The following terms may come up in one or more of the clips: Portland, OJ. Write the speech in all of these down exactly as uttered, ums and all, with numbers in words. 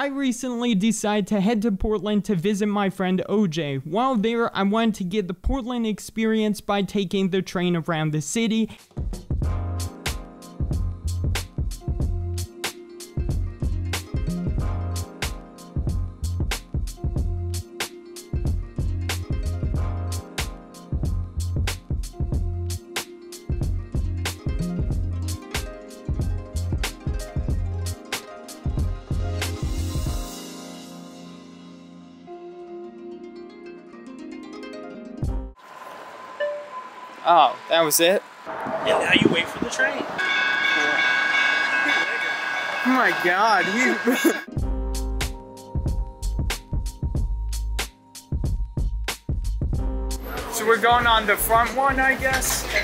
I recently decided to head to Portland to visit my friend O J. While there, I wanted to get the Portland experience by taking the train around the city. Oh, that was it? And now you wait for the train. Yeah. Oh my God. So we're going on the front one, I guess? Okay.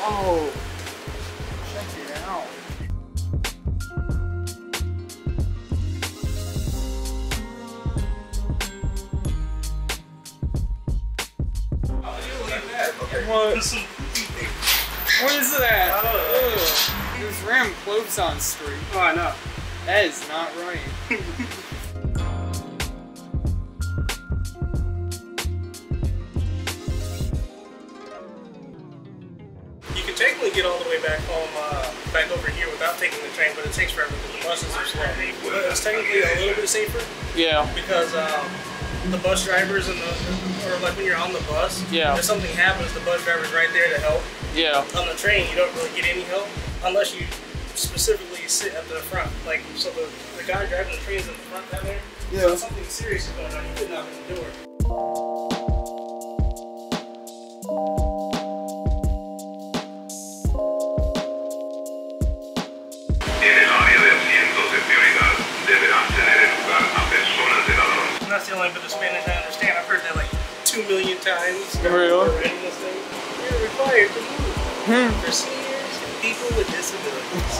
Oh, check it out. What? What is that? Oh. There's ram clothes on street. Oh, I know. That is not right. You can technically get all the way back home, uh, back over here without taking the train, but it takes forever because the buses are slow. But it's technically a little bit safer. Yeah. Because, um, the bus drivers and the, or like when you're on the bus, yeah. If something happens, the bus driver's right there to help. Yeah. On the train, you don't really get any help unless you specifically sit at the front. Like, so the, the guy driving the train's in the front down there. Yeah. So if something serious is going on, you could knock on the door. That's the only bit of Spanish I understand. I've heard that like two million times. Real? You're required to move hmm. for seniors and people with disabilities.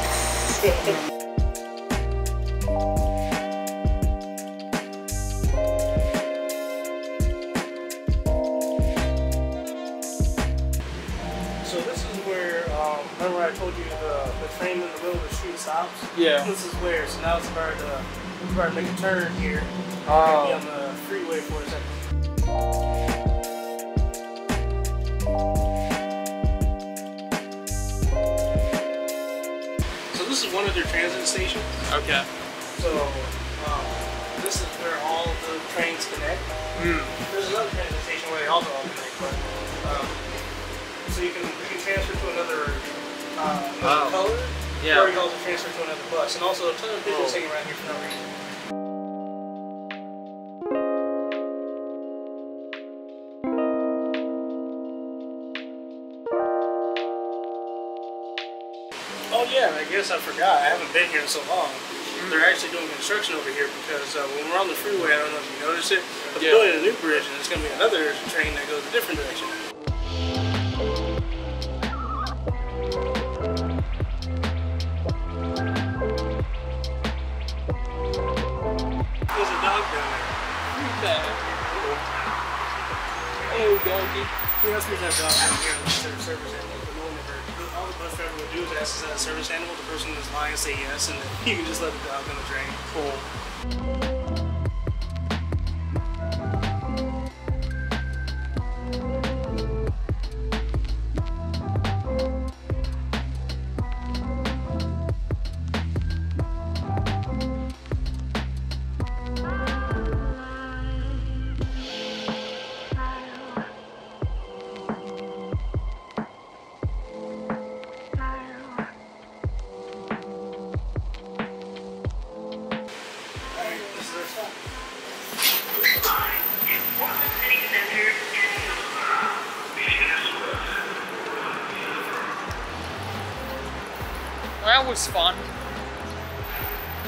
So this is where, um, remember I told you the, the train in the middle of the street stops? Yeah. This is where, so now it's about to, it's about to make a turn here. Oh. We're gonna be on the freeway for a second. So this is one of their transit stations. Okay. So um, this is where all the trains connect. Mm. There's another transit station where they also all connect, but um, so you can you can transfer to another uh, another oh. color, yeah. Or you can also transfer to another bus, and also a ton of visuals hanging around here for no reason. Oh yeah, I guess I forgot. I haven't been here in so long. Mm-hmm. They're actually doing construction over here because uh, when we're on the freeway, I don't know if you noticed it, but yeah. They're building a new bridge and it's going to be another train that goes a different direction. There's a dog down there. Who's that? Hello, doggy. He must be that dog down here unless they're service animals. All the bus driver would do is ask, is that a service animal? The person that's lying say yes, and then you can just let the dog on the train. That was fun.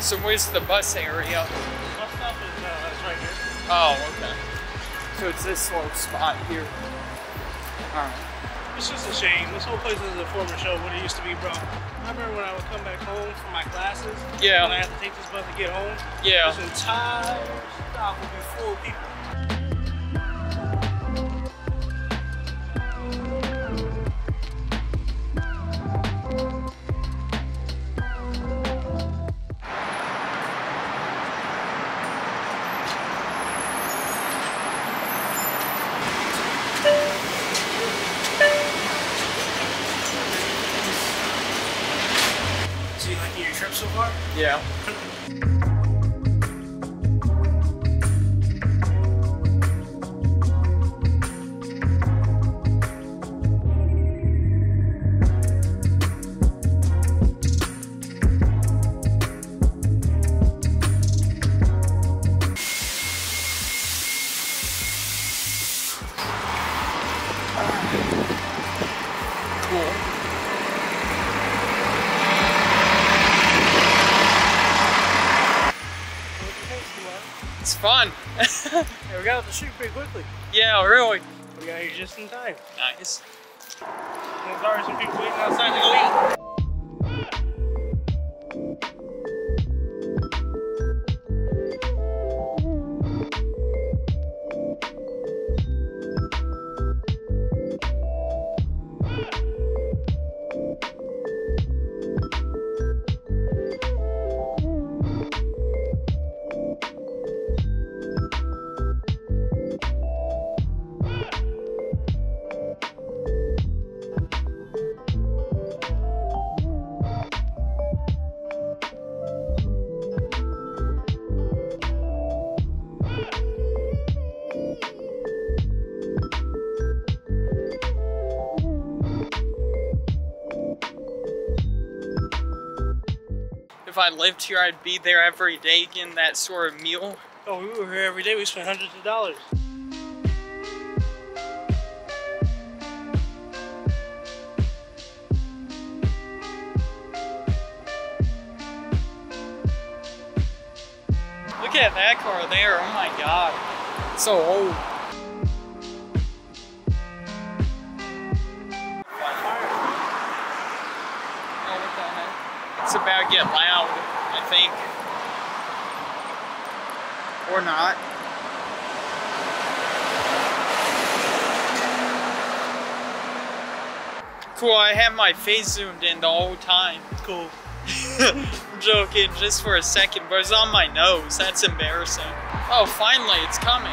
So where's the bus area? The bus stop is uh, that's right here. Oh, okay. So it's this little spot here. Alright. It's just a shame. This whole place is a former show what it used to be, bro. I remember when I would come back home from my classes. Yeah. And I had to take this bus to get home. Yeah. This entire stop would be full of people. trip so far? Yeah. It's fun. Yeah, we got out the shoot pretty quickly. Yeah, really. We got here just in time. Nice. There's already some people waiting outside to go eat. If I lived here, I'd be there every day getting that sort of meal. Oh, we were here every day. We spent hundreds of dollars. Look at that car there. Oh my God. It's so old. It's about to get loud, I think. Or not. Cool, I have my face zoomed in the whole time. Cool. I'm joking just for a second, but it's on my nose. That's embarrassing. Oh, finally, it's coming.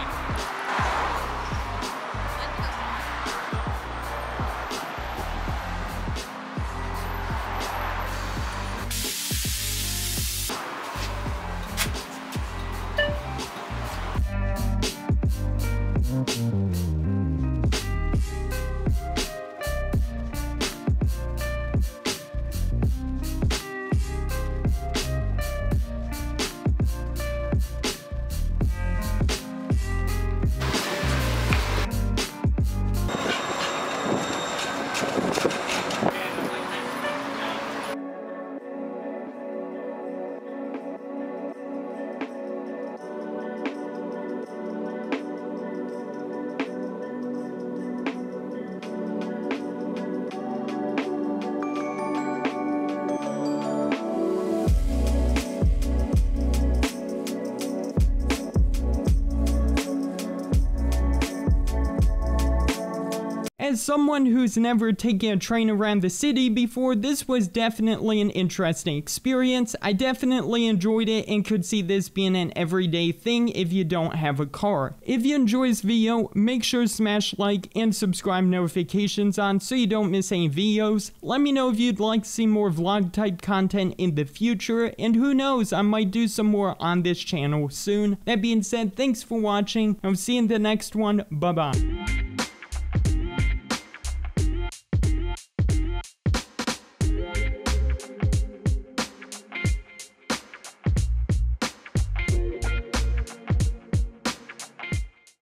As someone who's never taken a train around the city before, this was definitely an interesting experience. I definitely enjoyed it and could see this being an everyday thing if you don't have a car. If you enjoy this video, make sure to smash like and subscribe notifications on so you don't miss any videos. Let me know if you'd like to see more vlog type content in the future, and who knows, I might do some more on this channel soon. That being said, thanks for watching, and I'll see you in the next one. Bye bye.